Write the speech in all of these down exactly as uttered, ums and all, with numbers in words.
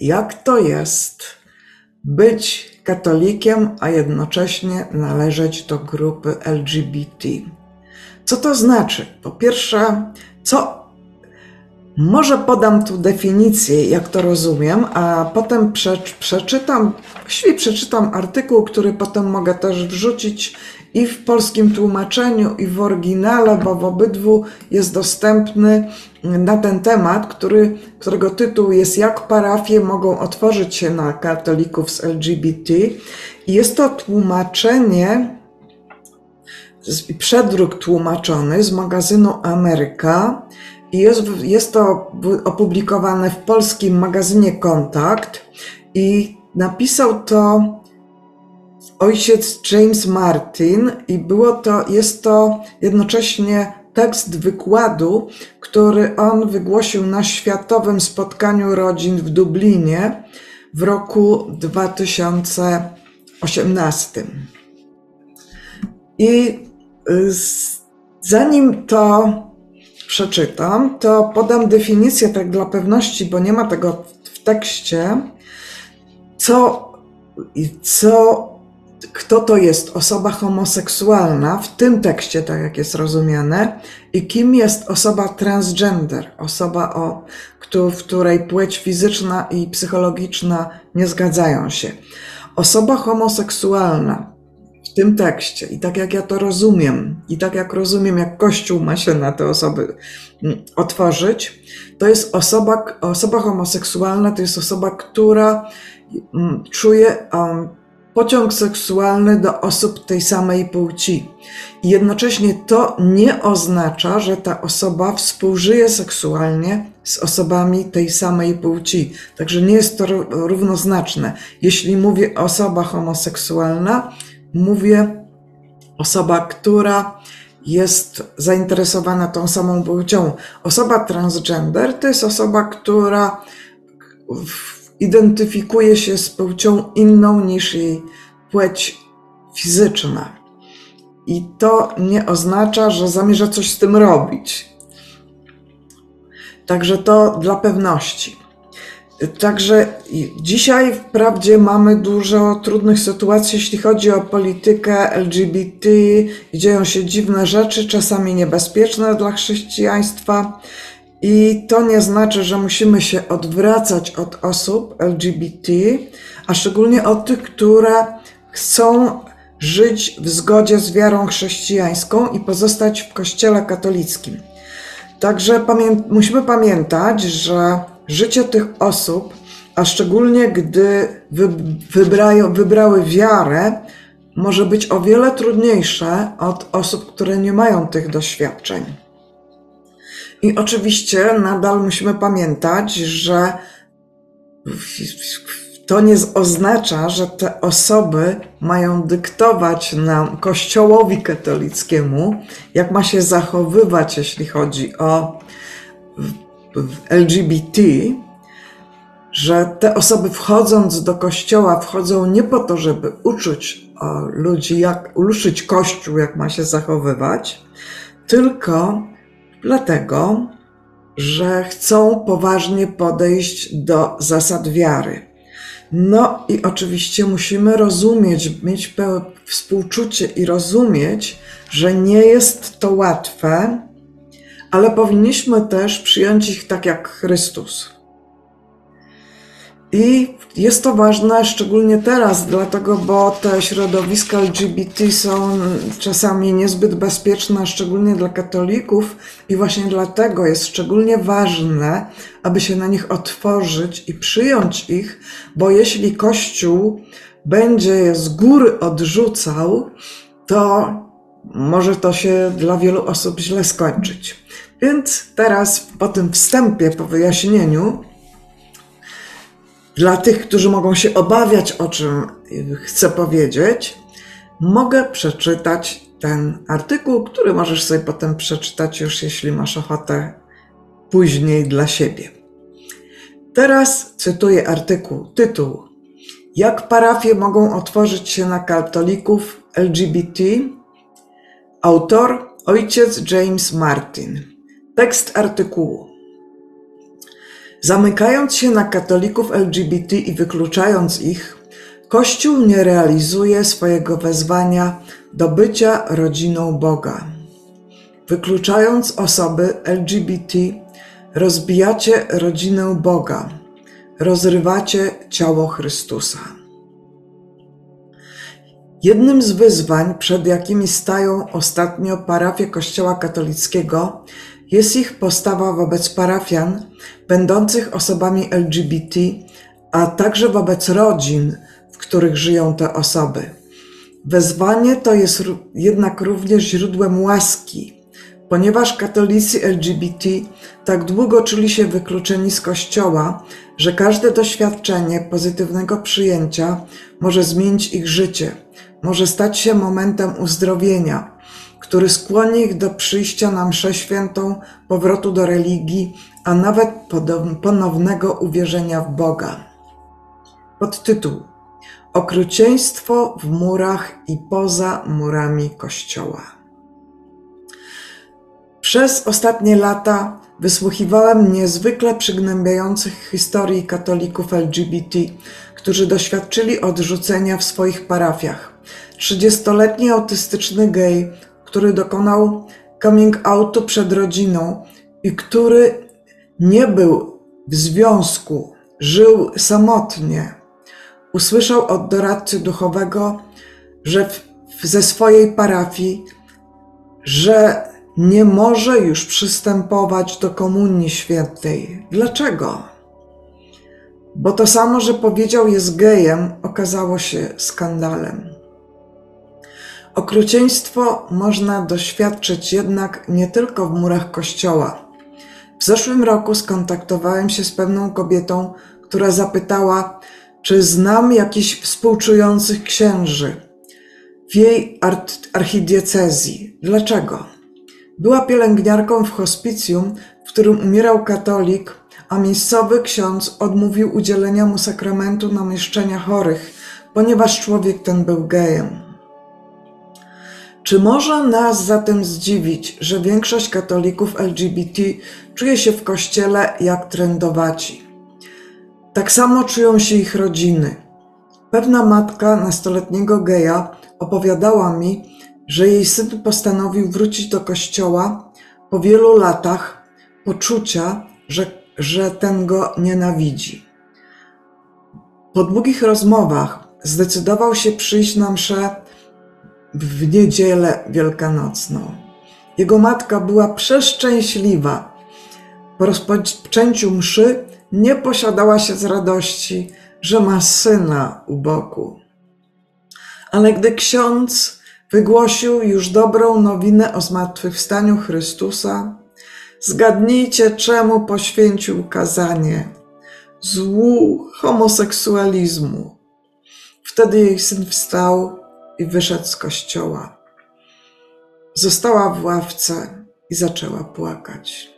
jak to jest być katolikiem, a jednocześnie należeć do grupy L G B T. Co to znaczy? Po pierwsze, co... Może podam tu definicję, jak to rozumiem, a potem prze, przeczytam, właściwie przeczytam artykuł, który potem mogę też wrzucić i w polskim tłumaczeniu, i w oryginale, bo w obydwu jest dostępny na ten temat, który, którego tytuł jest "Jak parafie mogą otworzyć się na katolików z L G B T". I jest to tłumaczenie, przedruk tłumaczony z magazynu Ameryka. I jest, jest to opublikowane w polskim magazynie Kontakt i napisał to ojciec James Martin i było to, jest to jednocześnie tekst wykładu, który on wygłosił na Światowym Spotkaniu Rodzin w Dublinie w roku dwa tysiące osiemnastym. I zanim to przeczytam, to podam definicję tak dla pewności, bo nie ma tego w tekście, co, co, kto to jest osoba homoseksualna w tym tekście, tak jak jest rozumiane, i kim jest osoba transgender, osoba, o, w której płeć fizyczna i psychologiczna nie zgadzają się. Osoba homoseksualna w tym tekście i tak jak ja to rozumiem i tak jak rozumiem, jak Kościół ma się na te osoby otworzyć, to jest osoba, osoba homoseksualna, to jest osoba, która czuje um, pociąg seksualny do osób tej samej płci. I jednocześnie to nie oznacza, że ta osoba współżyje seksualnie z osobami tej samej płci. Także nie jest to równoznaczne. Jeśli mówię osoba homoseksualna, mówię, osoba, która jest zainteresowana tą samą płcią. Osoba transgender to jest osoba, która identyfikuje się z płcią inną niż jej płeć fizyczna. I to nie oznacza, że zamierza coś z tym robić. Także to dla pewności. Także dzisiaj wprawdzie mamy dużo trudnych sytuacji, jeśli chodzi o politykę L G B T, dzieją się dziwne rzeczy, czasami niebezpieczne dla chrześcijaństwa i to nie znaczy, że musimy się odwracać od osób L G B T, a szczególnie od tych, które chcą żyć w zgodzie z wiarą chrześcijańską i pozostać w Kościele katolickim. Także pamię- musimy pamiętać, że życie tych osób, a szczególnie gdy wybrają, wybrały wiarę, może być o wiele trudniejsze od osób, które nie mają tych doświadczeń. I oczywiście nadal musimy pamiętać, że to nie oznacza, że te osoby mają dyktować nam, Kościołowi katolickiemu, jak ma się zachowywać, jeśli chodzi o L G B T, że te osoby wchodząc do kościoła wchodzą nie po to, żeby uczyć ludzi, jak uczyć kościół, jak ma się zachowywać, tylko dlatego, że chcą poważnie podejść do zasad wiary. No i oczywiście musimy rozumieć, mieć pełne współczucie i rozumieć, że nie jest to łatwe, ale powinniśmy też przyjąć ich tak jak Chrystus. I jest to ważne szczególnie teraz, dlatego, bo te środowiska L G B T są czasami niezbyt bezpieczne, szczególnie dla katolików i właśnie dlatego jest szczególnie ważne, aby się na nich otworzyć i przyjąć ich, bo jeśli Kościół będzie je z góry odrzucał, to może to się dla wielu osób źle skończyć. Więc teraz po tym wstępie, po wyjaśnieniu, dla tych, którzy mogą się obawiać, o czym chcę powiedzieć, mogę przeczytać ten artykuł, który możesz sobie potem przeczytać już, jeśli masz ochotę, później dla siebie. Teraz cytuję artykuł, tytuł: "Jak parafie mogą otworzyć się na katolików L G B T?" Autor ojciec James Martin. Tekst artykułu. Zamykając się na katolików L G B T i wykluczając ich, Kościół nie realizuje swojego wezwania do bycia rodziną Boga. Wykluczając osoby L G B T, rozbijacie rodzinę Boga, rozrywacie ciało Chrystusa. Jednym z wyzwań, przed jakimi stają ostatnio parafie Kościoła katolickiego, jest ich postawa wobec parafian będących osobami L G B T, a także wobec rodzin, w których żyją te osoby. Wezwanie to jest jednak również źródłem łaski, ponieważ katolicy L G B T tak długo czuli się wykluczeni z Kościoła, że każde doświadczenie pozytywnego przyjęcia może zmienić ich życie, może stać się momentem uzdrowienia, który skłoni ich do przyjścia na mszę świętą, powrotu do religii, a nawet ponownego uwierzenia w Boga. Podtytuł: Okrucieństwo w murach i poza murami Kościoła. Przez ostatnie lata wysłuchiwałem niezwykle przygnębiających historii katolików L G B T, którzy doświadczyli odrzucenia w swoich parafiach. trzydziestoletni autystyczny gej, który dokonał coming outu przed rodziną i który nie był w związku, żył samotnie, usłyszał od doradcy duchowego, że w, ze swojej parafii, że nie może już przystępować do Komunii Świętej. Dlaczego? Bo to samo, że powiedział jest gejem, okazało się skandalem. Okrucieństwo można doświadczyć jednak nie tylko w murach Kościoła. W zeszłym roku skontaktowałem się z pewną kobietą, która zapytała, czy znam jakichś współczujących księży w jej archidiecezji. Dlaczego? Była pielęgniarką w hospicjum, w którym umierał katolik, a miejscowy ksiądz odmówił udzielenia mu sakramentu namieszczenia chorych, ponieważ człowiek ten był gejem. Czy może nas zatem zdziwić, że większość katolików L G B T czuje się w Kościele jak trendowaci? Tak samo czują się ich rodziny. Pewna matka nastoletniego geja opowiadała mi, że jej syn postanowił wrócić do Kościoła po wielu latach poczucia, że, że ten go nienawidzi. Po długich rozmowach zdecydował się przyjść na mszę w niedzielę wielkanocną. Jego matka była przeszczęśliwa. Po rozpoczęciu mszy nie posiadała się z radości, że ma syna u boku. Ale gdy ksiądz wygłosił już dobrą nowinę o zmartwychwstaniu Chrystusa, zgadnijcie, czemu poświęcił kazanie: złu homoseksualizmu. Wtedy jej syn wstał i wyszedł z kościoła. Została w ławce i zaczęła płakać.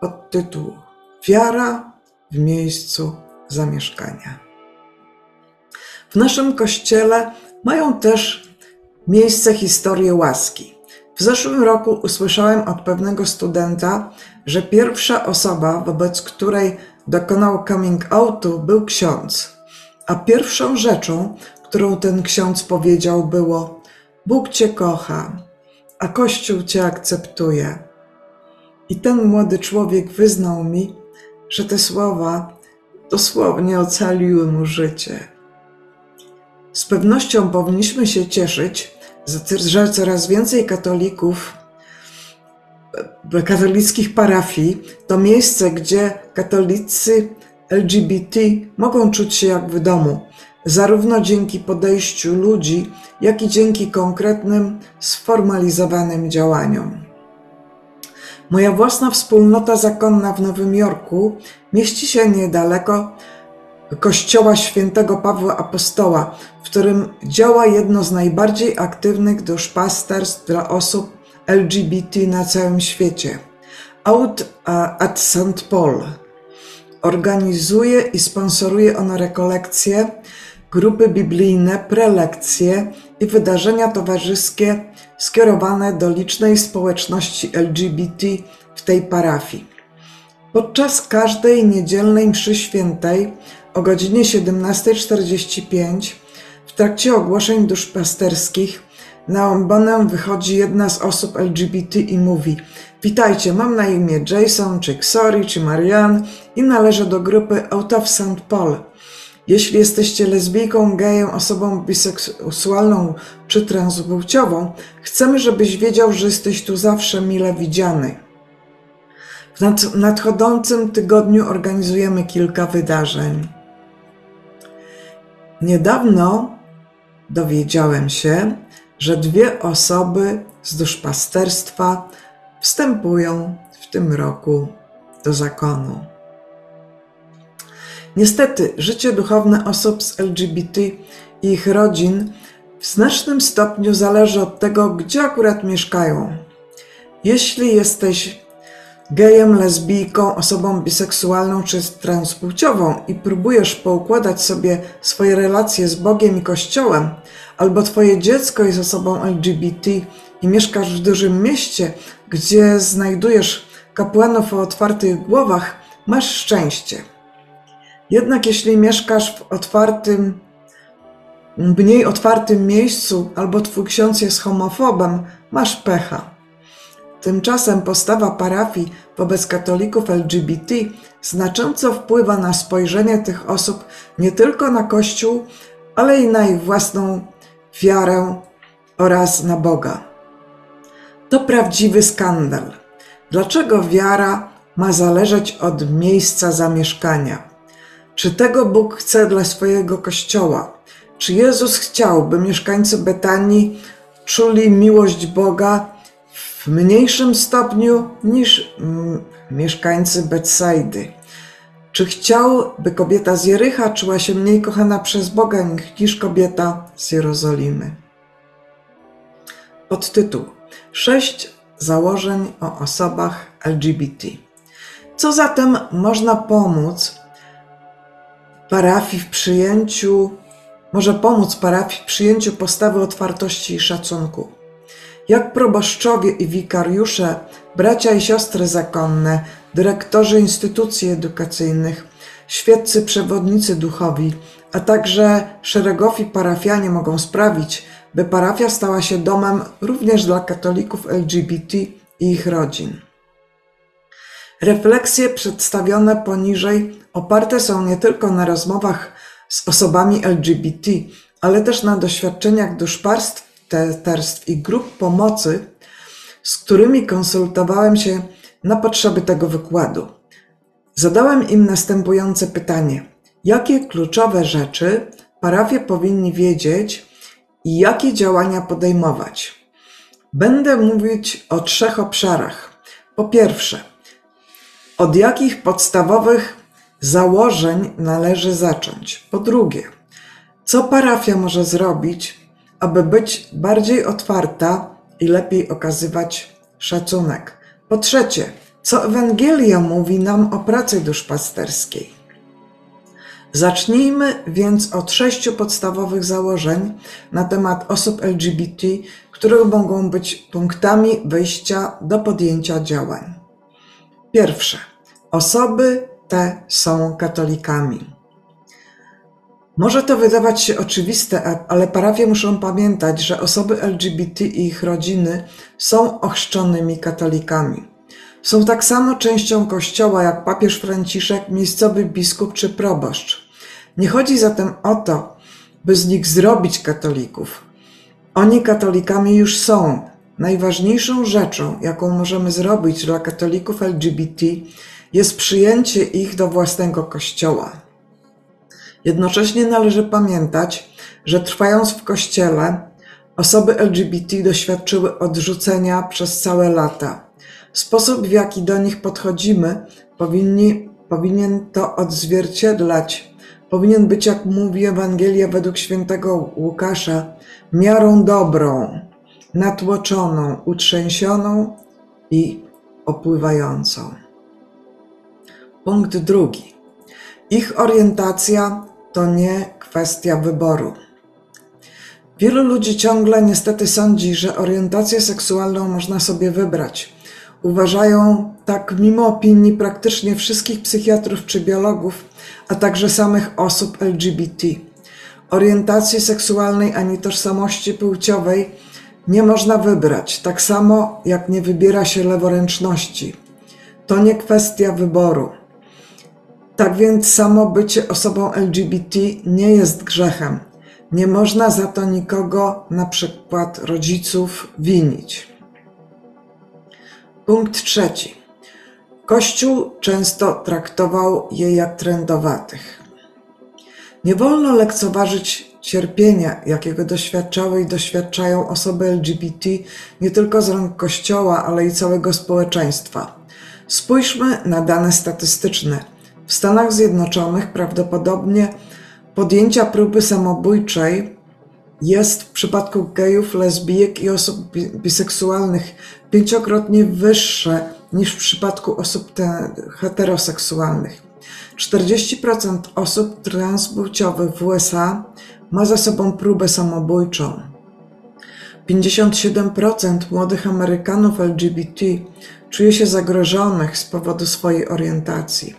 Podtytuł: Wiara w miejscu zamieszkania. W naszym kościele mają też miejsce historie łaski. W zeszłym roku usłyszałem od pewnego studenta, że pierwsza osoba, wobec której dokonał coming outu, był ksiądz, a pierwszą rzeczą, którą ten ksiądz powiedział, było: Bóg cię kocha, a Kościół cię akceptuje. I ten młody człowiek wyznał mi, że te słowa dosłownie ocaliły mu życie. Z pewnością powinniśmy się cieszyć, że coraz więcej katolików, katolickich parafii to miejsce, gdzie katolicy L G B T mogą czuć się jak w domu, zarówno dzięki podejściu ludzi, jak i dzięki konkretnym, sformalizowanym działaniom. Moja własna wspólnota zakonna w Nowym Jorku mieści się niedaleko kościoła Świętego Pawła Apostoła, w którym działa jedno z najbardziej aktywnych duszpasterstw dla osób L G B T na całym świecie. Out at Saint Paul. Organizuje i sponsoruje ono rekolekcje, grupy biblijne, prelekcje i wydarzenia towarzyskie skierowane do licznej społeczności L G B T w tej parafii. Podczas każdej niedzielnej mszy świętej o godzinie siedemnasta czterdzieści pięć w trakcie ogłoszeń duszpasterskich na ambonę wychodzi jedna z osób L G B T i mówi: witajcie, mam na imię Jason, czy Xori, czy Marianne i należę do grupy Out at Saint Paul. Jeśli jesteście lesbijką, gejem, osobą biseksualną czy transpłciową, chcemy, żebyś wiedział, że jesteś tu zawsze mile widziany. W nad nadchodzącym tygodniu organizujemy kilka wydarzeń. Niedawno dowiedziałem się, że dwie osoby z duszpasterstwa wstępują w tym roku do zakonu. Niestety, życie duchowne osób z L G B T i ich rodzin w znacznym stopniu zależy od tego, gdzie akurat mieszkają. Jeśli jesteś gejem, lesbijką, osobą biseksualną czy transpłciową i próbujesz poukładać sobie swoje relacje z Bogiem i Kościołem, albo twoje dziecko jest osobą L G B T i mieszkasz w dużym mieście, gdzie znajdujesz kapłanów o otwartych głowach, masz szczęście. Jednak jeśli mieszkasz w otwartym, mniej otwartym miejscu, albo twój ksiądz jest homofobem, masz pecha. Tymczasem postawa parafii wobec katolików L G B T znacząco wpływa na spojrzenie tych osób nie tylko na Kościół, ale i na ich własną wiarę oraz na Boga. To prawdziwy skandal. Dlaczego wiara ma zależeć od miejsca zamieszkania? Czy tego Bóg chce dla swojego Kościoła? Czy Jezus chciał, by mieszkańcy Betanii czuli miłość Boga w mniejszym stopniu niż mm, mieszkańcy Betsaidy? Czy chciał, by kobieta z Jericha czuła się mniej kochana przez Boga niż kobieta z Jerozolimy? Podtytuł: Sześć założeń o osobach L G B T. Co zatem można pomóc parafii w przyjęciu, może pomóc parafii w przyjęciu postawy otwartości i szacunku? Jak proboszczowie i wikariusze, bracia i siostry zakonne, dyrektorzy instytucji edukacyjnych, świeccy przewodnicy duchowi, a także szeregowi parafianie mogą sprawić, by parafia stała się domem również dla katolików L G B T i ich rodzin. Refleksje przedstawione poniżej oparte są nie tylko na rozmowach z osobami L G B T, ale też na doświadczeniach duszpasterstw i grup pomocy, z którymi konsultowałem się na potrzeby tego wykładu. Zadałem im następujące pytanie: jakie kluczowe rzeczy parafie powinni wiedzieć i jakie działania podejmować? Będę mówić o trzech obszarach. Po pierwsze, od jakich podstawowych założeń należy zacząć? Po drugie, co parafia może zrobić, aby być bardziej otwarta i lepiej okazywać szacunek? Po trzecie, co Ewangelia mówi nam o pracy duszpasterskiej? Zacznijmy więc od sześciu podstawowych założeń na temat osób L G B T, które mogą być punktami wyjścia do podjęcia działań. Pierwsze, osoby te są katolikami. Może to wydawać się oczywiste, ale parafie muszą pamiętać, że osoby L G B T i ich rodziny są ochrzczonymi katolikami. Są tak samo częścią Kościoła jak papież Franciszek, miejscowy biskup czy proboszcz. Nie chodzi zatem o to, by z nich zrobić katolików. Oni katolikami już są. Najważniejszą rzeczą, jaką możemy zrobić dla katolików L G B T, jest przyjęcie ich do własnego Kościoła. Jednocześnie należy pamiętać, że trwając w Kościele, osoby L G B T doświadczyły odrzucenia przez całe lata. Sposób, w jaki do nich podchodzimy, powinni, powinien to odzwierciedlać. Powinien być, jak mówi Ewangelia według świętego Łukasza, miarą dobrą, natłoczoną, utrzęsioną i opływającą. Punkt drugi. Ich orientacja to nie kwestia wyboru. Wielu ludzi ciągle niestety sądzi, że orientację seksualną można sobie wybrać. uważają tak mimo opinii praktycznie wszystkich psychiatrów czy biologów, a także samych osób L G B T. Orientacji seksualnej ani tożsamości płciowej nie można wybrać, tak samo jak nie wybiera się leworęczności. To nie kwestia wyboru. Tak więc samo bycie osobą L G B T nie jest grzechem. Nie można za to nikogo, na przykład rodziców, winić. Punkt trzeci. Kościół często traktował je jak trędowatych. Nie wolno lekceważyć cierpienia, jakiego doświadczały i doświadczają osoby L G B T nie tylko z rąk Kościoła, ale i całego społeczeństwa. Spójrzmy na dane statystyczne. W Stanach Zjednoczonych prawdopodobnie podjęcia próby samobójczej jest w przypadku gejów, lesbijek i osób biseksualnych pięciokrotnie wyższe niż w przypadku osób heteroseksualnych. czterdzieści procent osób transpłciowych w U S A ma za sobą próbę samobójczą. pięćdziesiąt siedem procent młodych Amerykanów L G B T czuje się zagrożonych z powodu swojej orientacji.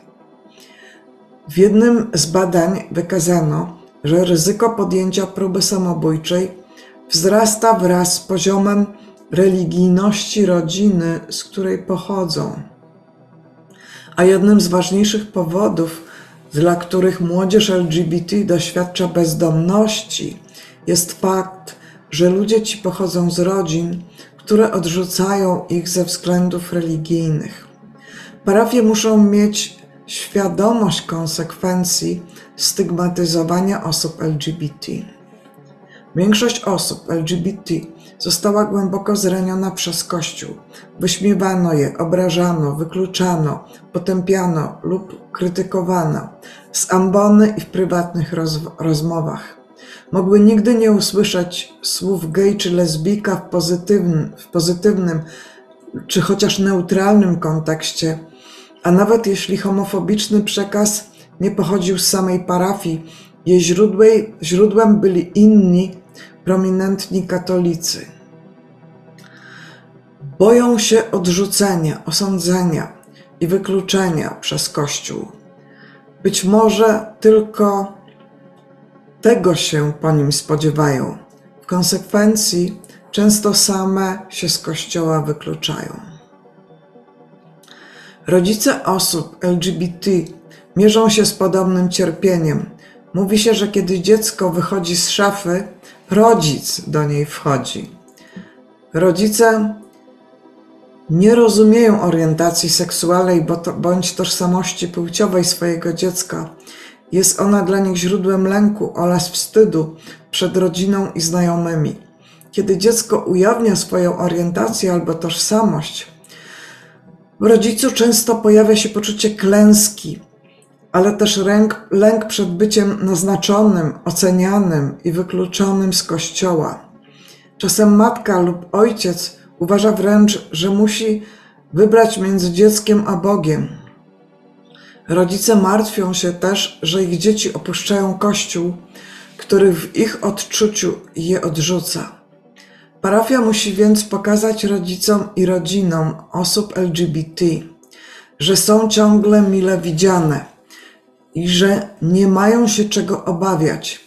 W jednym z badań wykazano, że ryzyko podjęcia próby samobójczej wzrasta wraz z poziomem religijności rodziny, z której pochodzą. A jednym z ważniejszych powodów, dla których młodzież L G B T doświadcza bezdomności, jest fakt, że ludzie ci pochodzą z rodzin, które odrzucają ich ze względów religijnych. Parafie muszą mieć świadomość konsekwencji stygmatyzowania osób L G B T. Większość osób L G B T została głęboko zraniona przez Kościół. Wyśmiewano je, obrażano, wykluczano, potępiano lub krytykowano z ambony i w prywatnych roz rozmowach. Mogły nigdy nie usłyszeć słów gej czy lesbijka w pozytywnym, w pozytywnym czy chociaż neutralnym kontekście, a nawet jeśli homofobiczny przekaz nie pochodził z samej parafii, jej źródłem, źródłem byli inni, prominentni katolicy. Boją się odrzucenia, osądzenia i wykluczenia przez Kościół. Być może tylko tego się po nim spodziewają. W konsekwencji często same się z Kościoła wykluczają. Rodzice osób L G B T mierzą się z podobnym cierpieniem. Mówi się, że kiedy dziecko wychodzi z szafy, rodzic do niej wchodzi. Rodzice nie rozumieją orientacji seksualnej bądź tożsamości płciowej swojego dziecka. Jest ona dla nich źródłem lęku oraz wstydu przed rodziną i znajomymi. Kiedy dziecko ujawnia swoją orientację albo tożsamość, w rodzicu często pojawia się poczucie klęski, ale też lęk, lęk przed byciem naznaczonym, ocenianym i wykluczonym z Kościoła. Czasem matka lub ojciec uważa wręcz, że musi wybrać między dzieckiem a Bogiem. Rodzice martwią się też, że ich dzieci opuszczają Kościół, który w ich odczuciu je odrzuca. Parafia musi więc pokazać rodzicom i rodzinom osób L G B T, że są ciągle mile widziane i że nie mają się czego obawiać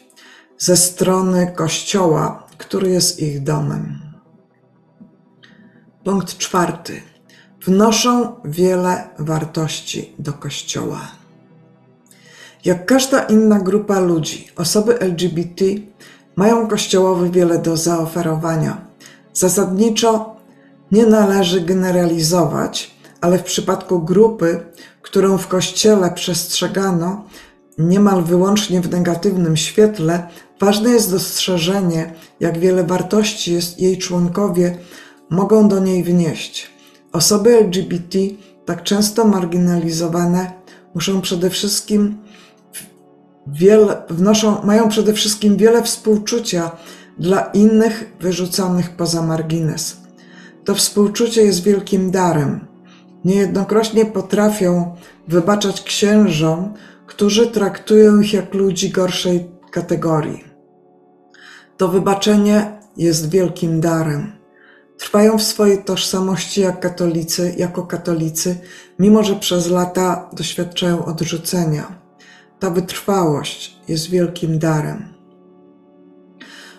ze strony Kościoła, który jest ich domem. Punkt czwarty. Wnoszą wiele wartości do Kościoła. Jak każda inna grupa ludzi, osoby L G B T mają Kościołowi wiele do zaoferowania. Zasadniczo nie należy generalizować, ale w przypadku grupy, którą w Kościele przestrzegano niemal wyłącznie w negatywnym świetle, ważne jest dostrzeżenie, jak wiele wartości jej członkowie mogą do niej wnieść. Osoby L G B T, tak często marginalizowane, muszą przede wszystkim wiele, wnoszą, mają przede wszystkim wiele współczucia dla innych wyrzuconych poza margines. To współczucie jest wielkim darem. Niejednokrotnie potrafią wybaczać księżom, którzy traktują ich jak ludzi gorszej kategorii. To wybaczenie jest wielkim darem. trwają w swojej tożsamości jak katolicy, jako katolicy, mimo że przez lata doświadczają odrzucenia. Ta wytrwałość jest wielkim darem.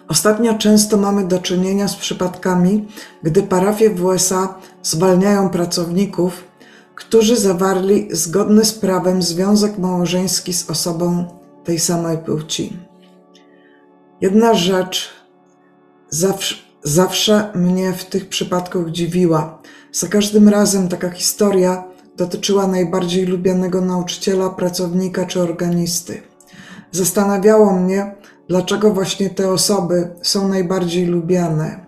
Ostatnio często mamy do czynienia z przypadkami, gdy parafie w U S A zwalniają pracowników, którzy zawarli zgodny z prawem związek małżeński z osobą tej samej płci. Jedna rzecz zawsze, zawsze mnie w tych przypadkach dziwiła. Za każdym razem taka historia dotyczyła najbardziej lubianego nauczyciela, pracownika czy organisty. Zastanawiało mnie, dlaczego właśnie te osoby są najbardziej lubiane.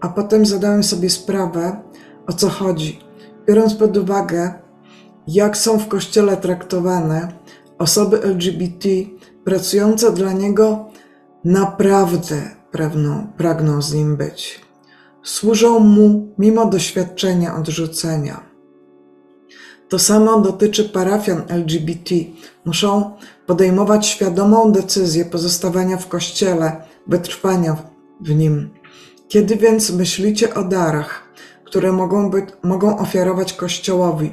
A potem zadałem sobie sprawę, o co chodzi. Biorąc pod uwagę, jak są w Kościele traktowane osoby L G B T, pracujące dla niego naprawdę pragną, pragną z nim być. Służą mu mimo doświadczenia odrzucenia. To samo dotyczy parafian L G B T. Muszą podejmować świadomą decyzję pozostawania w Kościele, wytrwania w nim. Kiedy więc myślicie o darach, które mogą, być, mogą ofiarować Kościołowi,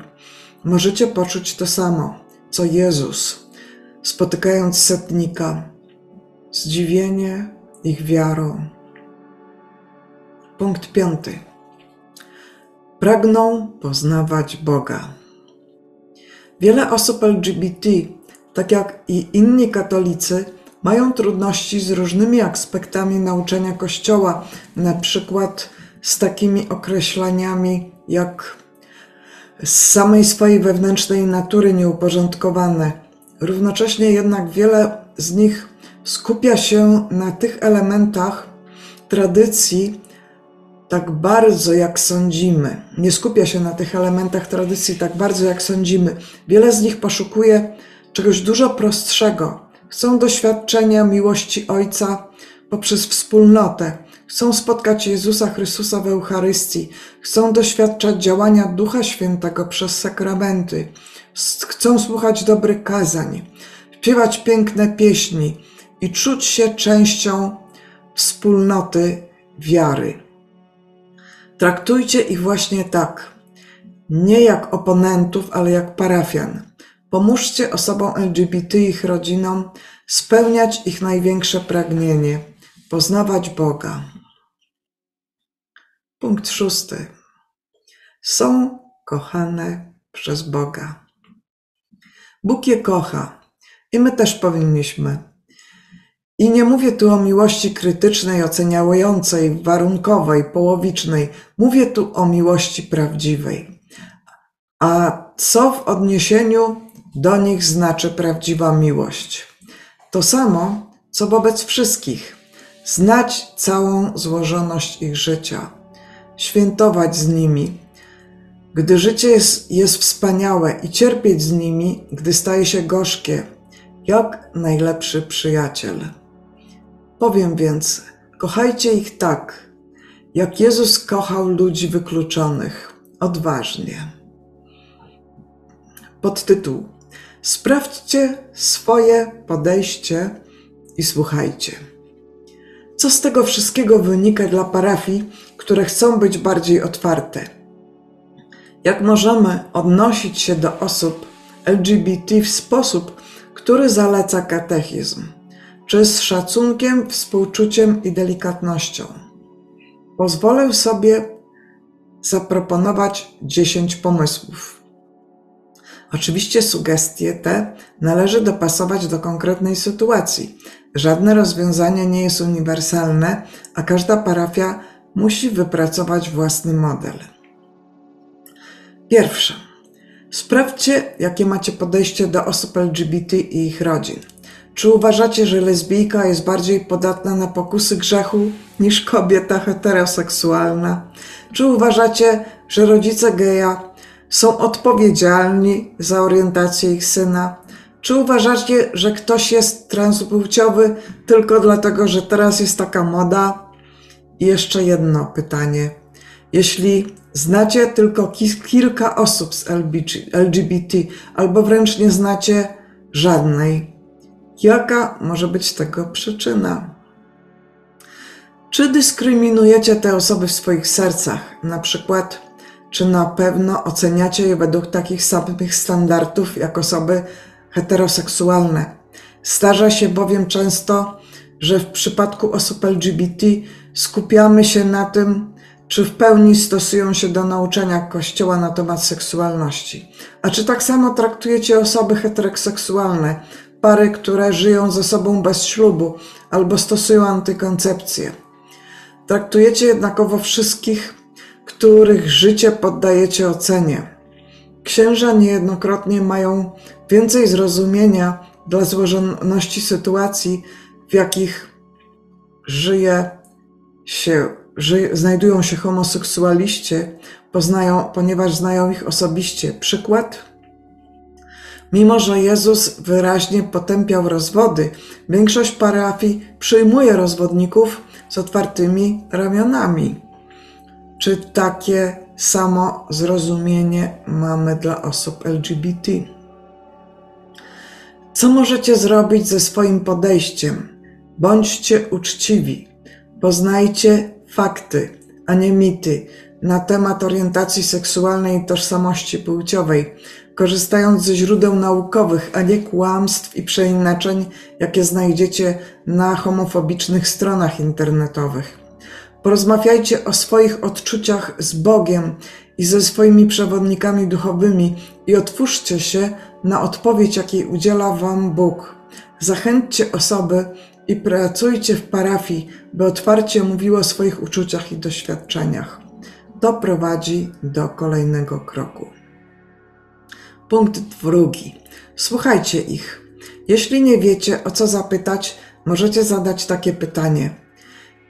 możecie poczuć to samo, co Jezus, spotykając setnika, zdziwienie ich wiarą. Punkt piąty. Pragną poznawać Boga. Wiele osób L G B T, tak jak i inni katolicy, mają trudności z różnymi aspektami nauczania Kościoła, na przykład z takimi określeniami jak z samej swojej wewnętrznej natury nieuporządkowane. Równocześnie jednak wiele z nich skupia się na tych elementach tradycji tak bardzo jak sądzimy. Nie skupia się na tych elementach tradycji tak bardzo jak sądzimy. Wiele z nich poszukuje czegoś dużo prostszego. Chcą doświadczenia miłości Ojca poprzez wspólnotę. Chcą spotkać Jezusa Chrystusa w Eucharystii. Chcą doświadczać działania Ducha Świętego przez sakramenty. Chcą słuchać dobrych kazań, śpiewać piękne pieśni i czuć się częścią wspólnoty wiary. Traktujcie ich właśnie tak, nie jak oponentów, ale jak parafian. Pomóżcie osobom L G B T i ich rodzinom spełniać ich największe pragnienie – poznawać Boga. Punkt szósty. Są kochane przez Boga. Bóg je kocha i my też powinniśmy. I nie mówię tu o miłości krytycznej, oceniającej, warunkowej, połowicznej. Mówię tu o miłości prawdziwej. A co w odniesieniu do nich znaczy prawdziwa miłość? To samo, co wobec wszystkich. Znać całą złożoność ich życia. Świętować z nimi, gdy życie jest, jest wspaniałe i cierpieć z nimi, gdy staje się gorzkie, jak najlepszy przyjaciel. Powiem więc, kochajcie ich tak, jak Jezus kochał ludzi wykluczonych, odważnie. Podtytuł: Sprawdźcie swoje podejście i słuchajcie. Co z tego wszystkiego wynika dla parafii, które chcą być bardziej otwarte? Jak możemy odnosić się do osób L G B T w sposób, który zaleca katechizm? Czy z szacunkiem, współczuciem i delikatnością? Pozwolę sobie zaproponować dziesięć pomysłów. Oczywiście sugestie te należy dopasować do konkretnej sytuacji. Żadne rozwiązanie nie jest uniwersalne, a każda parafia musi wypracować własny model. Pierwsza. Sprawdźcie, jakie macie podejście do osób L G B T i ich rodzin. Czy uważacie, że lesbijka jest bardziej podatna na pokusy grzechu niż kobieta heteroseksualna? Czy uważacie, że rodzice geja są odpowiedzialni za orientację ich syna? Czy uważacie, że ktoś jest transpłciowy tylko dlatego, że teraz jest taka moda? I jeszcze jedno pytanie. Jeśli znacie tylko kilka osób z L G B T, albo wręcz nie znacie żadnej, jaka może być tego przyczyna? Czy dyskryminujecie te osoby w swoich sercach? Na przykład, czy na pewno oceniacie je według takich samych standardów jak osoby heteroseksualne? Zdarza się bowiem często, że w przypadku osób L G B T skupiamy się na tym, czy w pełni stosują się do nauczania Kościoła na temat seksualności. A czy tak samo traktujecie osoby heteroseksualne, pary, które żyją ze sobą bez ślubu albo stosują antykoncepcję? Traktujecie jednakowo wszystkich, których życie poddajecie ocenie. Księża niejednokrotnie mają więcej zrozumienia dla złożoności sytuacji, w jakich żyje się, ży, znajdują się homoseksualiści, poznają, ponieważ znają ich osobiście. Przykład? Mimo że Jezus wyraźnie potępiał rozwody, większość parafii przyjmuje rozwodników z otwartymi ramionami. Czy takie samo zrozumienie mamy dla osób L G B T? Co możecie zrobić ze swoim podejściem? Bądźcie uczciwi, poznajcie fakty, a nie mity na temat orientacji seksualnej i tożsamości płciowej, korzystając ze źródeł naukowych, a nie kłamstw i przeinaczeń, jakie znajdziecie na homofobicznych stronach internetowych. Porozmawiajcie o swoich odczuciach z Bogiem i ze swoimi przewodnikami duchowymi i otwórzcie się na odpowiedź, jakiej udziela wam Bóg. Zachęćcie osoby i pracujcie w parafii, by otwarcie mówiło o swoich uczuciach i doświadczeniach. To prowadzi do kolejnego kroku. Punkt drugi. Słuchajcie ich. Jeśli nie wiecie, o co zapytać, możecie zadać takie pytanie.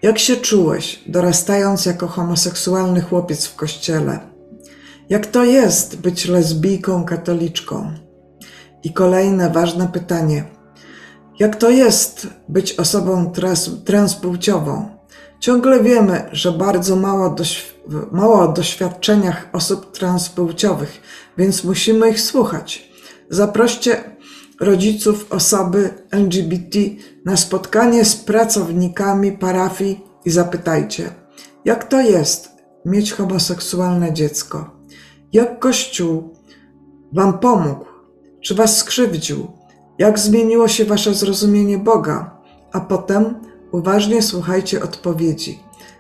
Jak się czułeś, dorastając jako homoseksualny chłopiec w kościele? Jak to jest być lesbijką, katoliczką? I kolejne ważne pytanie. Jak to jest być osobą trans, transpłciową? Ciągle wiemy, że bardzo mało, doświ mało o doświadczeniach osób transpłciowych, więc musimy ich słuchać. Zaproście rodziców osoby L G B T na spotkanie z pracownikami parafii i zapytajcie, jak to jest mieć homoseksualne dziecko? Jak Kościół wam pomógł? Czy was skrzywdził? Jak zmieniło się wasze zrozumienie Boga? A potem uważnie słuchajcie odpowiedzi.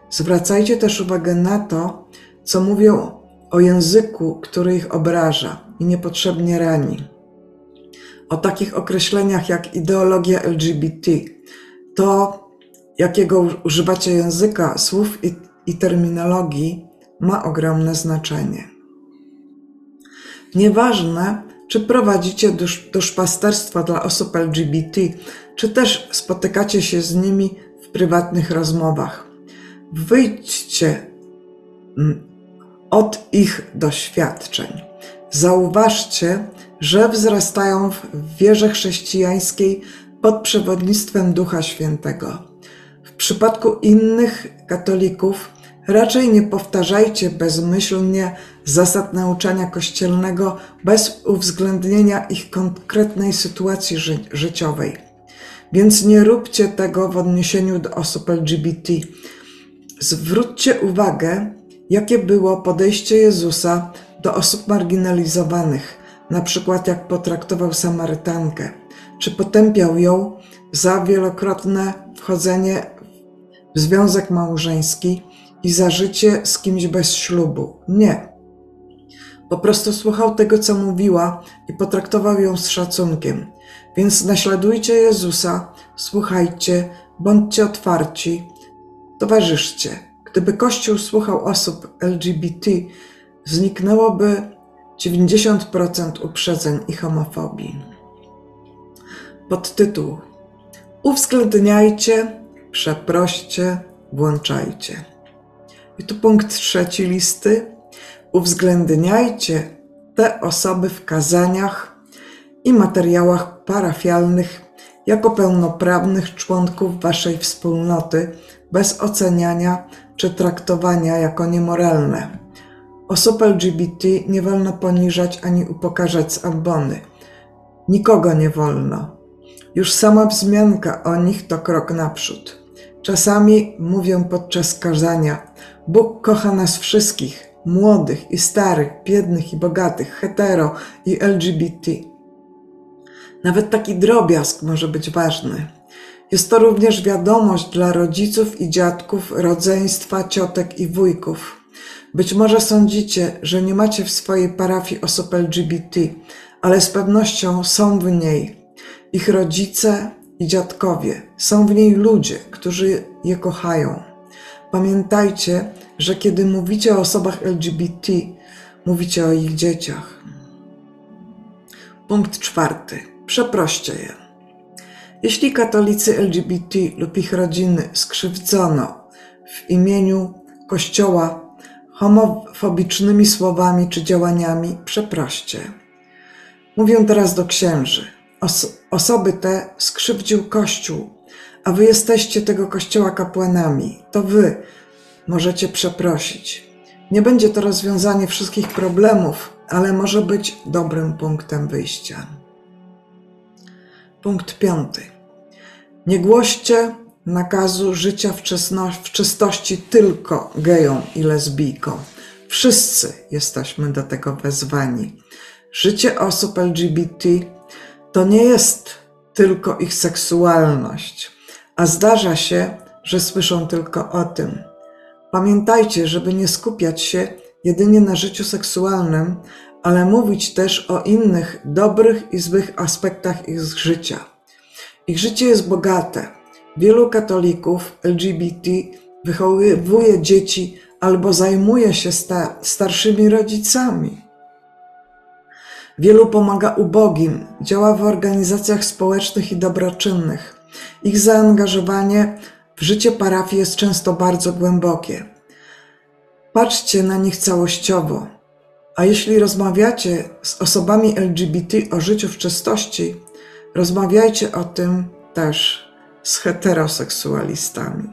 Zwracajcie też uwagę na to, co mówią o języku, który ich obraża i niepotrzebnie rani. O takich określeniach jak ideologia L G B T, to jakiego używacie języka, słów i, i terminologii ma ogromne znaczenie. Nieważne, czy prowadzicie dusz, duszpasterstwa dla osób L G B T, czy też spotykacie się z nimi w prywatnych rozmowach. Wyjdźcie od ich doświadczeń. Zauważcie, że wzrastają w wierze chrześcijańskiej pod przewodnictwem Ducha Świętego. W przypadku innych katolików raczej nie powtarzajcie bezmyślnie zasad nauczania kościelnego bez uwzględnienia ich konkretnej sytuacji ży życiowej. Więc nie róbcie tego w odniesieniu do osób L G B T. Zwróćcie uwagę, jakie było podejście Jezusa do osób marginalizowanych, na przykład jak potraktował Samarytankę, czy potępiał ją za wielokrotne wchodzenie w związek małżeński i za życie z kimś bez ślubu. Nie. Po prostu słuchał tego, co mówiła i potraktował ją z szacunkiem. Więc naśladujcie Jezusa, słuchajcie, bądźcie otwarci, towarzyszcie. Gdyby Kościół słuchał osób L G B T, zniknęłoby dziewięćdziesiąt procent uprzedzeń i homofobii. Podtytuł: uwzględniajcie, przeproście, włączajcie. I tu punkt trzeci listy. Uwzględniajcie te osoby w kazaniach i materiałach parafialnych jako pełnoprawnych członków waszej wspólnoty bez oceniania czy traktowania jako niemoralne. Osób L G B T nie wolno poniżać ani upokarzać z ambony. Nikogo nie wolno. Już sama wzmianka o nich to krok naprzód. Czasami mówię podczas kazania: Bóg kocha nas wszystkich, młodych i starych, biednych i bogatych, hetero i L G B T. Nawet taki drobiazg może być ważny. Jest to również wiadomość dla rodziców i dziadków, rodzeństwa, ciotek i wujków. Być może sądzicie, że nie macie w swojej parafii osób L G B T, ale z pewnością są w niej ich rodzice i dziadkowie. Są w niej ludzie, którzy je kochają. Pamiętajcie, że kiedy mówicie o osobach L G B T, mówicie o ich dzieciach. Punkt czwarty. Przeproście je. Jeśli katolicy L G B T lub ich rodziny skrzywdzono w imieniu Kościoła homofobicznymi słowami czy działaniami, przeproście. Mówię teraz do księży. Os- osoby te skrzywdził Kościół, a wy jesteście tego Kościoła kapłanami. To wy możecie przeprosić. Nie będzie to rozwiązanie wszystkich problemów, ale może być dobrym punktem wyjścia. Punkt piąty. Nie głoście nakazu życia w, czysto- w czystości tylko gejom i lesbijkom. Wszyscy jesteśmy do tego wezwani. Życie osób L G B T to nie jest tylko ich seksualność, a zdarza się, że słyszą tylko o tym. Pamiętajcie, żeby nie skupiać się jedynie na życiu seksualnym, ale mówić też o innych dobrych i złych aspektach ich życia. Ich życie jest bogate. Wielu katolików L G B T wychowuje dzieci albo zajmuje się sta- starszymi rodzicami. Wielu pomaga ubogim, działa w organizacjach społecznych i dobroczynnych. Ich zaangażowanie w życie parafii jest często bardzo głębokie. Patrzcie na nich całościowo, a jeśli rozmawiacie z osobami L G B T o życiu w czystości, rozmawiajcie o tym też z heteroseksualistami.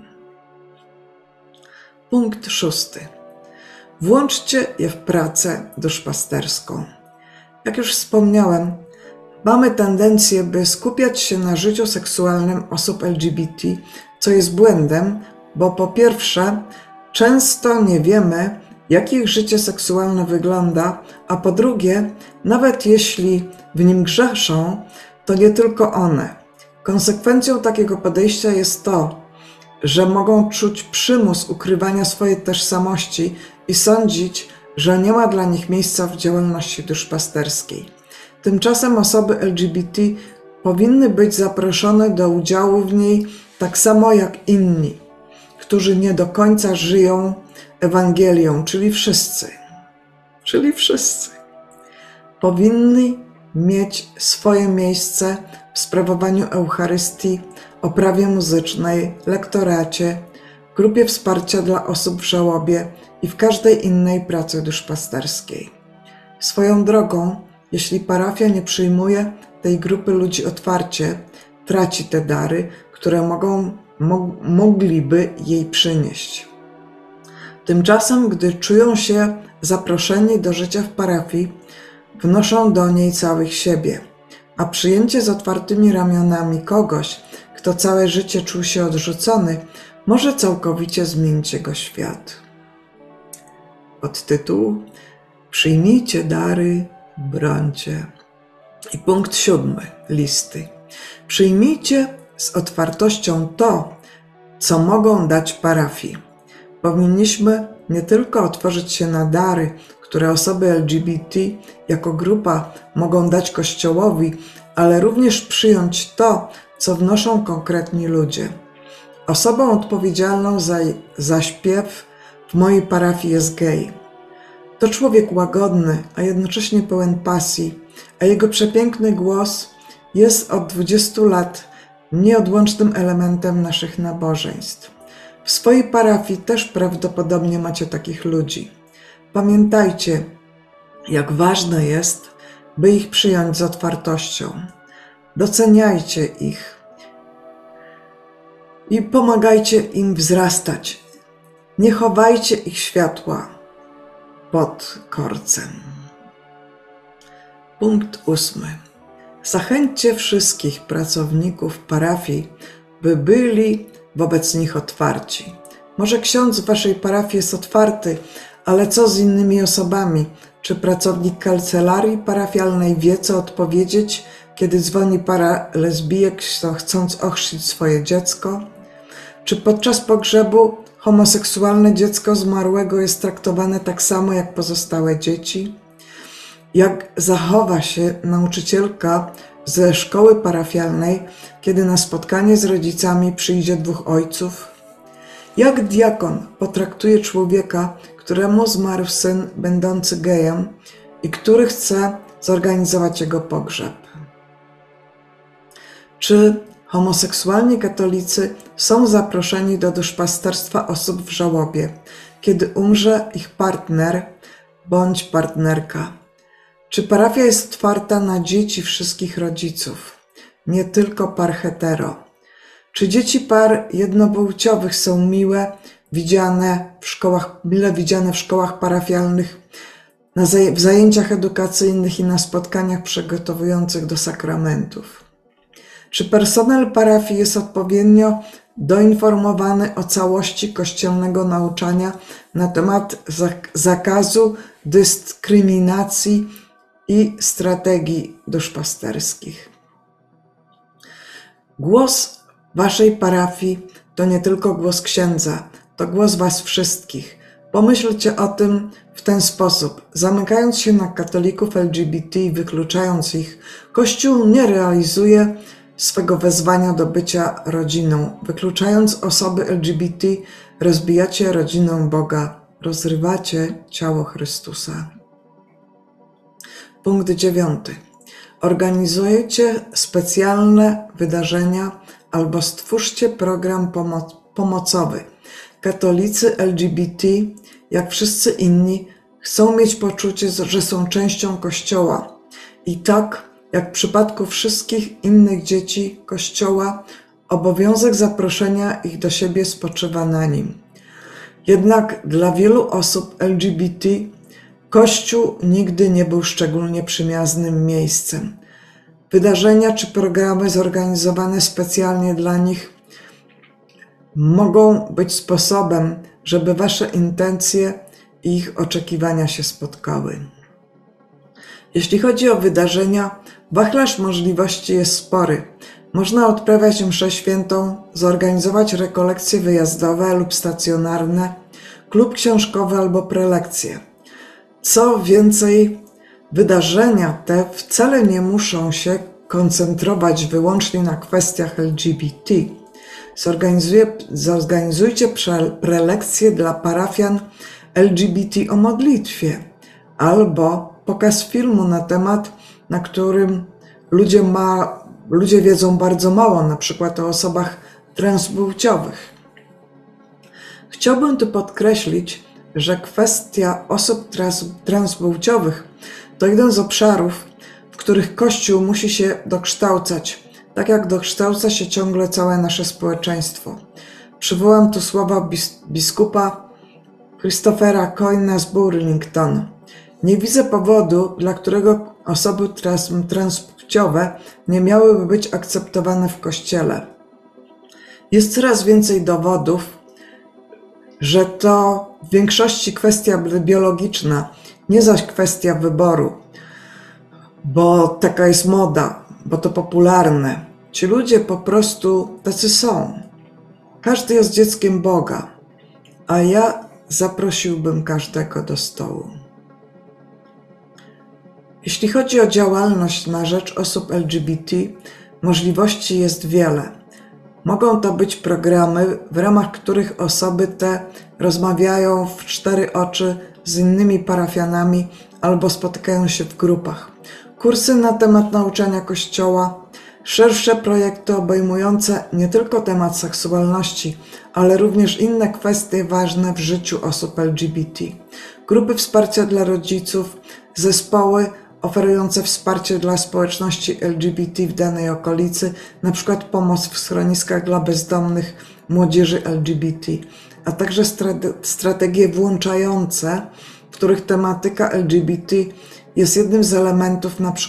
Punkt szósty. Włączcie je w pracę duszpasterską. Jak już wspomniałem, mamy tendencję, by skupiać się na życiu seksualnym osób L G B T, co jest błędem, bo po pierwsze, często nie wiemy, jak ich życie seksualne wygląda, a po drugie, nawet jeśli w nim grzeszą, to nie tylko one. Konsekwencją takiego podejścia jest to, że mogą czuć przymus ukrywania swojej tożsamości i sądzić, że nie ma dla nich miejsca w działalności duszpasterskiej. Tymczasem osoby L G B T powinny być zaproszone do udziału w niej tak samo jak inni, którzy nie do końca żyją Ewangelią, czyli wszyscy. Czyli wszyscy. Powinni mieć swoje miejsce w sprawowaniu Eucharystii, oprawie muzycznej, lektoracie, grupie wsparcia dla osób w żałobie i w każdej innej pracy duszpasterskiej. Swoją drogą, jeśli parafia nie przyjmuje tej grupy ludzi otwarcie, traci te dary, które mogą, mo- mogliby jej przynieść. Tymczasem, gdy czują się zaproszeni do życia w parafii, wnoszą do niej całych siebie, a przyjęcie z otwartymi ramionami kogoś, kto całe życie czuł się odrzucony, może całkowicie zmienić jego świat. Podtytuł: Przyjmijcie dary, brońcie. I punkt siódmy. Listy. Przyjmijcie z otwartością to, co mogą dać parafii. Powinniśmy nie tylko otworzyć się na dary, które osoby L G B T jako grupa mogą dać Kościołowi, ale również przyjąć to, co wnoszą konkretni ludzie. Osobą odpowiedzialną za, za śpiew w mojej parafii jest gej. To człowiek łagodny, a jednocześnie pełen pasji, a jego przepiękny głos jest od dwudziestu lat nieodłącznym elementem naszych nabożeństw. W swojej parafii też prawdopodobnie macie takich ludzi. Pamiętajcie, jak ważne jest, by ich przyjąć z otwartością. Doceniajcie ich i pomagajcie im wzrastać. Nie chowajcie ich światła pod korcem. Punkt ósmy. Zachęćcie wszystkich pracowników parafii, by byli wobec nich otwarci. Może ksiądz w waszej parafii jest otwarty, ale co z innymi osobami? Czy pracownik kancelarii parafialnej wie, co odpowiedzieć, kiedy dzwoni para lesbijek, chcąc ochrzcić swoje dziecko? Czy podczas pogrzebu homoseksualne dziecko zmarłego jest traktowane tak samo jak pozostałe dzieci? Jak zachowa się nauczycielka ze szkoły parafialnej, kiedy na spotkanie z rodzicami przyjdzie dwóch ojców? Jak diakon potraktuje człowieka, któremu zmarł syn będący gejem i który chce zorganizować jego pogrzeb? Czy homoseksualni katolicy są zaproszeni do duszpasterstwa osób w żałobie, kiedy umrze ich partner bądź partnerka? Czy parafia jest otwarta na dzieci wszystkich rodziców, nie tylko par hetero? Czy dzieci par jednopłciowych są miłe, widziane w szkołach, mile widziane w szkołach parafialnych, na w zajęciach edukacyjnych i na spotkaniach przygotowujących do sakramentów? Czy personel parafii jest odpowiednio doinformowany o całości kościelnego nauczania na temat zakazu dyskryminacji i strategii duszpasterskich? Głos waszej parafii to nie tylko głos księdza, to głos was wszystkich. Pomyślcie o tym w ten sposób. Zamykając się na katolików L G B T i wykluczając ich, Kościół nie realizuje swego wezwania do bycia rodziną. Wykluczając osoby L G B T, rozbijacie rodzinę Boga, rozrywacie ciało Chrystusa. Punkt dziewiąty. Organizujecie specjalne wydarzenia albo stwórzcie program pomo- pomocowy. Katolicy L G B T, jak wszyscy inni, chcą mieć poczucie, że są częścią Kościoła. I tak, jak w przypadku wszystkich innych dzieci Kościoła, obowiązek zaproszenia ich do siebie spoczywa na nim. Jednak dla wielu osób L G B T Kościół nigdy nie był szczególnie przyjaznym miejscem. Wydarzenia czy programy zorganizowane specjalnie dla nich mogą być sposobem, żeby wasze intencje i ich oczekiwania się spotkały. Jeśli chodzi o wydarzenia, wachlarz możliwości jest spory. Można odprawiać mszę świętą, zorganizować rekolekcje wyjazdowe lub stacjonarne, klub książkowy albo prelekcje. Co więcej, wydarzenia te wcale nie muszą się koncentrować wyłącznie na kwestiach L G B T. Zorganizuje, zorganizujcie prelekcje dla parafian L G B T o modlitwie albo pokaz filmu na temat, na którym ludzie, ma, ludzie wiedzą bardzo mało, na przykład o osobach transpłciowych. Chciałbym tu podkreślić, że kwestia osób trans, transpłciowych to jeden z obszarów, w których Kościół musi się dokształcać, tak jak dokształca się ciągle całe nasze społeczeństwo. Przywołam tu słowa bis, biskupa Christophera Coyna z Burlington. Nie widzę powodu, dla którego osoby trans, transpłciowe nie miałyby być akceptowane w Kościele. Jest coraz więcej dowodów, że to w większości kwestia biologiczna, nie zaś kwestia wyboru, bo taka jest moda, bo to popularne. Ci ludzie po prostu tacy są. Każdy jest dzieckiem Boga, a ja zaprosiłbym każdego do stołu. Jeśli chodzi o działalność na rzecz osób L G B T, możliwości jest wiele. Mogą to być programy, w ramach których osoby te rozmawiają w cztery oczy z innymi parafianami albo spotykają się w grupach. Kursy na temat nauczania Kościoła, szersze projekty obejmujące nie tylko temat seksualności, ale również inne kwestie ważne w życiu osób L G B T. Grupy wsparcia dla rodziców, zespoły oferujące wsparcie dla społeczności L G B T w danej okolicy, np. pomoc w schroniskach dla bezdomnych młodzieży L G B T, a także strategie włączające, w których tematyka L G B T jest jednym z elementów np.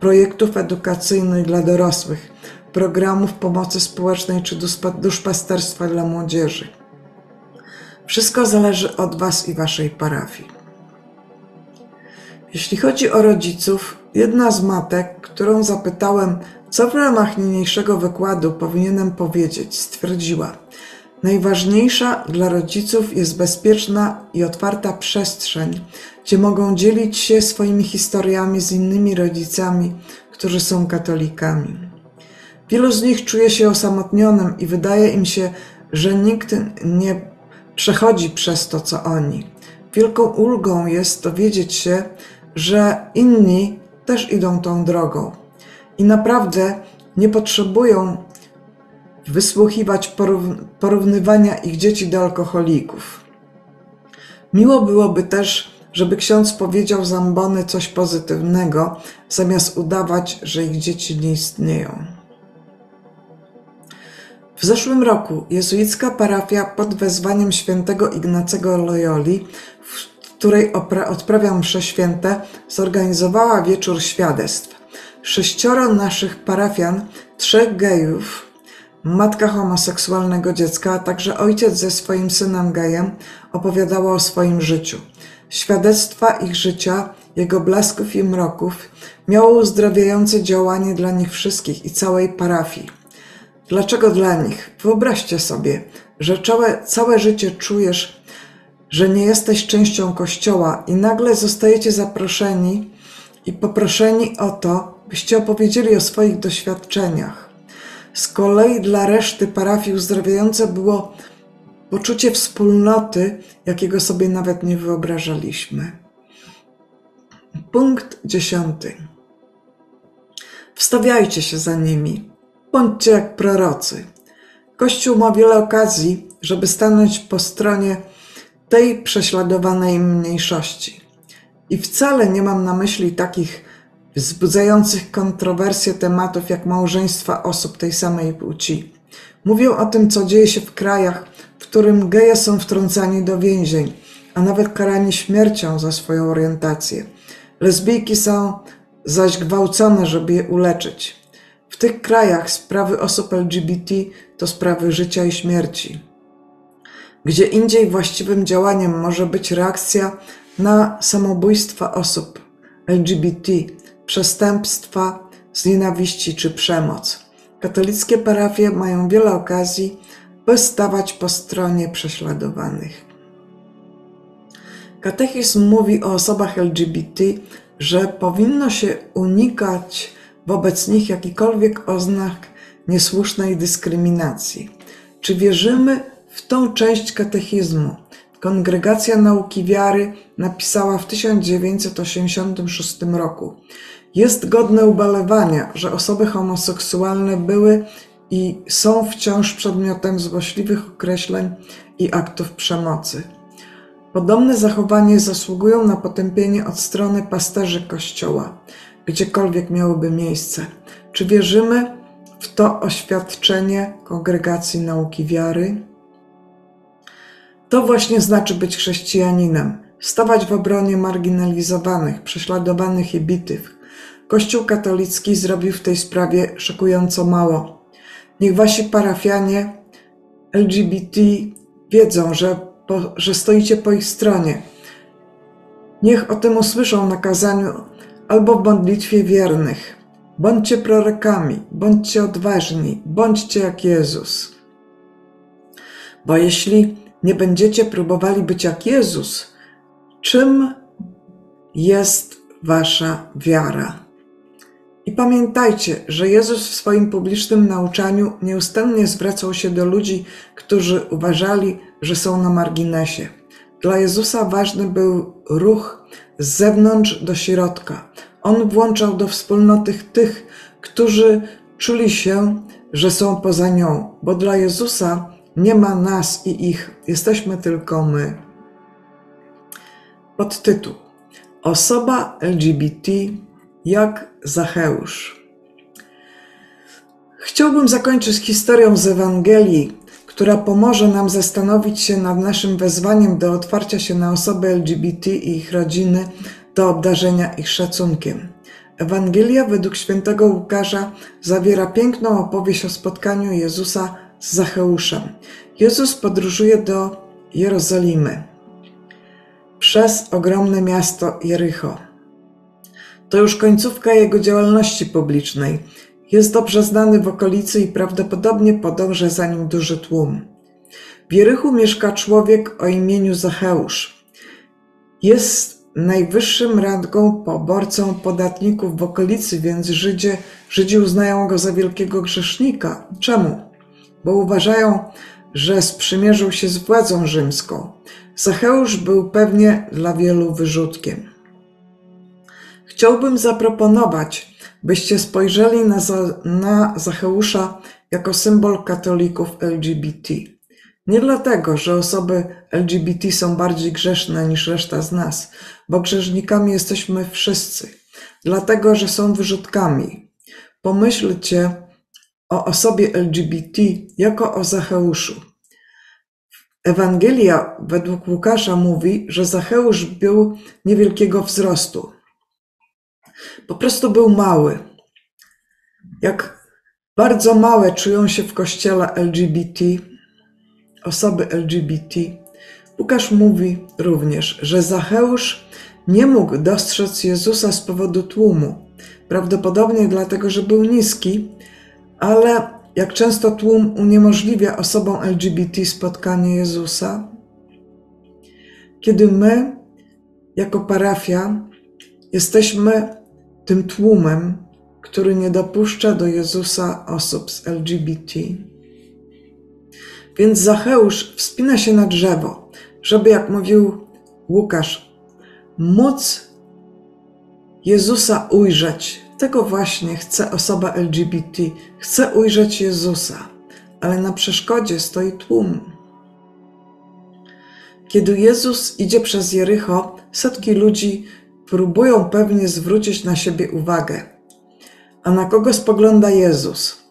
projektów edukacyjnych dla dorosłych, programów pomocy społecznej czy duszpasterstwa dla młodzieży. Wszystko zależy od Was i Waszej parafii. Jeśli chodzi o rodziców, jedna z matek, którą zapytałem, co w ramach niniejszego wykładu powinienem powiedzieć, stwierdziła: najważniejsza dla rodziców jest bezpieczna i otwarta przestrzeń, gdzie mogą dzielić się swoimi historiami z innymi rodzicami, którzy są katolikami. Wielu z nich czuje się osamotnionym i wydaje im się, że nikt nie przechodzi przez to, co oni. Wielką ulgą jest dowiedzieć się, że inni też idą tą drogą i naprawdę nie potrzebują wysłuchiwać porównywania ich dzieci do alkoholików. Miło byłoby też, żeby ksiądz powiedział z ambony coś pozytywnego, zamiast udawać, że ich dzieci nie istnieją. W zeszłym roku jezuicka parafia pod wezwaniem świętego Ignacego Loyoli, w której odprawiam msze święte, zorganizowała wieczór świadectw. Sześcioro naszych parafian, trzech gejów, matka homoseksualnego dziecka, a także ojciec ze swoim synem gejem, opowiadało o swoim życiu. Świadectwa ich życia, jego blasków i mroków miało uzdrawiające działanie dla nich wszystkich i całej parafii. Dlaczego dla nich? Wyobraźcie sobie, że całe, całe życie czujesz, że nie jesteś częścią Kościoła i nagle zostajecie zaproszeni i poproszeni o to, byście opowiedzieli o swoich doświadczeniach. Z kolei dla reszty parafii uzdrawiające było poczucie wspólnoty, jakiego sobie nawet nie wyobrażaliśmy. Punkt dziesiąty. Wstawiajcie się za nimi. Bądźcie jak prorocy. Kościół ma wiele okazji, żeby stanąć po stronie tej prześladowanej mniejszości. I wcale nie mam na myśli takich wzbudzających kontrowersje tematów jak małżeństwa osób tej samej płci. Mówię o tym, co dzieje się w krajach, w którym geje są wtrącani do więzień, a nawet karani śmiercią za swoją orientację. Lesbijki są zaś gwałcone, żeby je uleczyć. W tych krajach sprawy osób L G B T to sprawy życia i śmierci. Gdzie indziej właściwym działaniem może być reakcja na samobójstwa osób L G B T, przestępstwa z nienawiści czy przemoc. Katolickie parafie mają wiele okazji, by stawać po stronie prześladowanych. Katechizm mówi o osobach L G B T, że powinno się unikać wobec nich jakikolwiek oznak niesłusznej dyskryminacji. Czy wierzymy w tą część katechizmu? Kongregacja Nauki Wiary napisała w tysiąc dziewięćset osiemdziesiątym szóstym roku: jest godne ubolewania, że osoby homoseksualne były i są wciąż przedmiotem złośliwych określeń i aktów przemocy. Podobne zachowanie zasługują na potępienie od strony pasterzy Kościoła, gdziekolwiek miałoby miejsce. Czy wierzymy w to oświadczenie Kongregacji Nauki Wiary? To właśnie znaczy być chrześcijaninem, stawać w obronie marginalizowanych, prześladowanych i bitych. Kościół katolicki zrobił w tej sprawie szokująco mało. Niech wasi parafianie L G B T wiedzą, że, po, że stoicie po ich stronie. Niech o tym usłyszą na kazaniu albo w modlitwie wiernych. Bądźcie prorokami, bądźcie odważni, bądźcie jak Jezus. Bo jeśli nie będziecie próbowali być jak Jezus, czym jest wasza wiara? I pamiętajcie, że Jezus w swoim publicznym nauczaniu nieustannie zwracał się do ludzi, którzy uważali, że są na marginesie. Dla Jezusa ważny był ruch z zewnątrz do środka. On włączał do wspólnoty tych, którzy czuli się, że są poza nią, bo dla Jezusa nie ma nas i ich, jesteśmy tylko my. Podtytuł: osoba L G B T jak Zacheusz. Chciałbym zakończyć historią z Ewangelii, która pomoże nam zastanowić się nad naszym wezwaniem do otwarcia się na osoby L G B T i ich rodziny, do obdarzenia ich szacunkiem. Ewangelia według świętego Łukasza zawiera piękną opowieść o spotkaniu Jezusa z Zacheuszem. Jezus podróżuje do Jerozolimy przez ogromne miasto Jericho. To już końcówka jego działalności publicznej. Jest dobrze znany w okolicy i prawdopodobnie podąża za nim duży tłum. W Jerichu mieszka człowiek o imieniu Zacheusz. Jest najwyższym rangą poborcą podatników w okolicy, więc Żydzie, Żydzi uznają go za wielkiego grzesznika. Czemu? Bo uważają, że sprzymierzył się z władzą rzymską. Zacheusz był pewnie dla wielu wyrzutkiem. Chciałbym zaproponować, byście spojrzeli na, za, na Zacheusza jako symbol katolików L G B T. Nie dlatego, że osoby L G B T są bardziej grzeszne niż reszta z nas, bo grzesznikami jesteśmy wszyscy. Dlatego, że są wyrzutkami. Pomyślcie o osobie L G B T jako o Zacheuszu. Ewangelia według Łukasza mówi, że Zacheusz był niewielkiego wzrostu. Po prostu był mały. Jak bardzo małe czują się w kościele L G B T, osoby L G B T, Łukasz mówi również, że Zacheusz nie mógł dostrzec Jezusa z powodu tłumu. Prawdopodobnie dlatego, że był niski, ale jak często tłum uniemożliwia osobom L G B T spotkanie Jezusa, kiedy my, jako parafia, jesteśmy tym tłumem, który nie dopuszcza do Jezusa osób z L G B T. Więc Zacheusz wspina się na drzewo, żeby, jak mówił Łukasz, móc Jezusa ujrzeć. Tego właśnie chce osoba L G B T. Chce ujrzeć Jezusa, ale na przeszkodzie stoi tłum. Kiedy Jezus idzie przez Jericho, setki ludzi próbują pewnie zwrócić na siebie uwagę. A na kogo spogląda Jezus?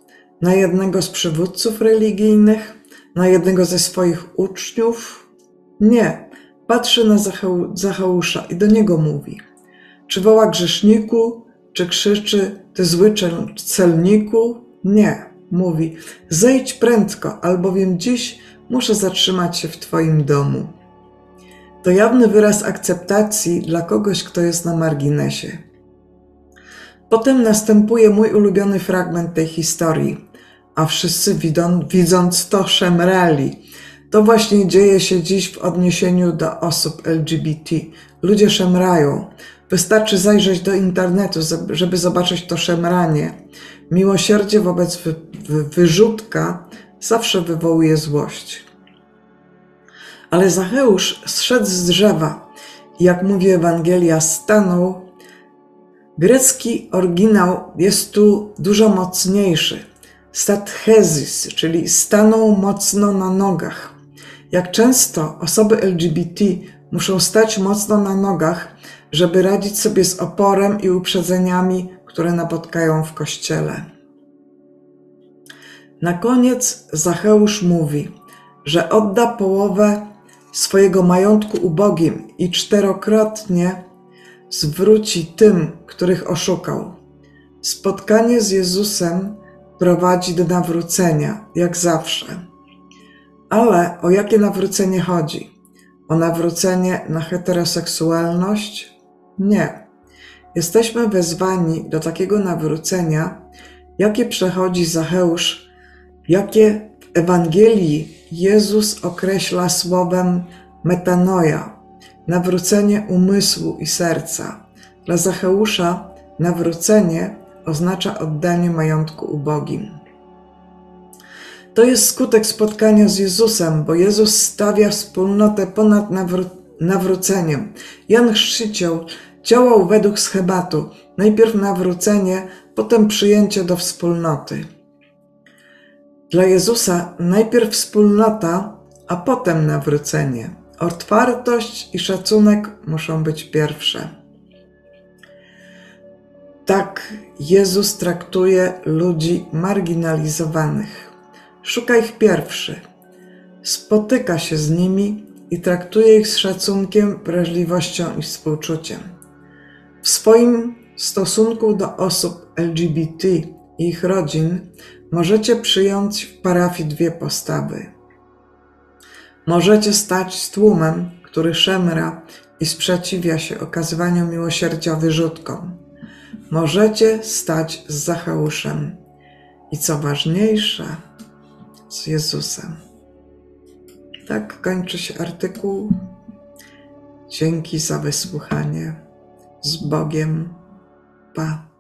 Na jednego z przywódców religijnych? Na jednego ze swoich uczniów? Nie. Patrzy na Zacheusza i do niego mówi. Czy woła grzeszniku? Czy krzyczy, ty zły celniku? Nie. Mówi, zejdź prędko, albowiem dziś muszę zatrzymać się w twoim domu. To jawny wyraz akceptacji dla kogoś, kto jest na marginesie. Potem następuje mój ulubiony fragment tej historii. A wszyscy widzą, widząc to szemrali. To właśnie dzieje się dziś w odniesieniu do osób L G B T. Ludzie szemrają. Wystarczy zajrzeć do internetu, żeby zobaczyć to szemranie. Miłosierdzie wobec wy, wy, wyrzutka zawsze wywołuje złość. Ale Zacheusz zszedł z drzewa i, jak mówi Ewangelia, stanął. Grecki oryginał jest tu dużo mocniejszy. Stathezis, czyli stanął mocno na nogach. Jak często osoby L G B T muszą stać mocno na nogach, żeby radzić sobie z oporem i uprzedzeniami, które napotkają w kościele. Na koniec Zacheusz mówi, że odda połowę swojego majątku ubogim i czterokrotnie zwróci tym, których oszukał. Spotkanie z Jezusem prowadzi do nawrócenia, jak zawsze. Ale o jakie nawrócenie chodzi? O nawrócenie na heteroseksualność? Nie. Jesteśmy wezwani do takiego nawrócenia, jakie przechodzi Zacheusz, jakie w Ewangelii Jezus określa słowem metanoja, nawrócenie umysłu i serca. Dla Zacheusza nawrócenie oznacza oddanie majątku ubogim. To jest skutek spotkania z Jezusem, bo Jezus stawia wspólnotę ponad nawró- nawróceniem. Jan Chrzciciel działał według schematu. Najpierw nawrócenie, potem przyjęcie do wspólnoty. Dla Jezusa najpierw wspólnota, a potem nawrócenie. Otwartość i szacunek muszą być pierwsze. Tak Jezus traktuje ludzi marginalizowanych. Szuka ich pierwszy. Spotyka się z nimi i traktuje ich z szacunkiem, wrażliwością i współczuciem. W swoim W stosunku do osób L G B T i ich rodzin możecie przyjąć w parafii dwie postawy. Możecie stać z tłumem, który szemra i sprzeciwia się okazywaniu miłosierdzia wyrzutkom. Możecie stać z Zacheuszem i co ważniejsze, z Jezusem. Tak kończy się artykuł. Dzięki za wysłuchanie. Z Bogiem. Pa.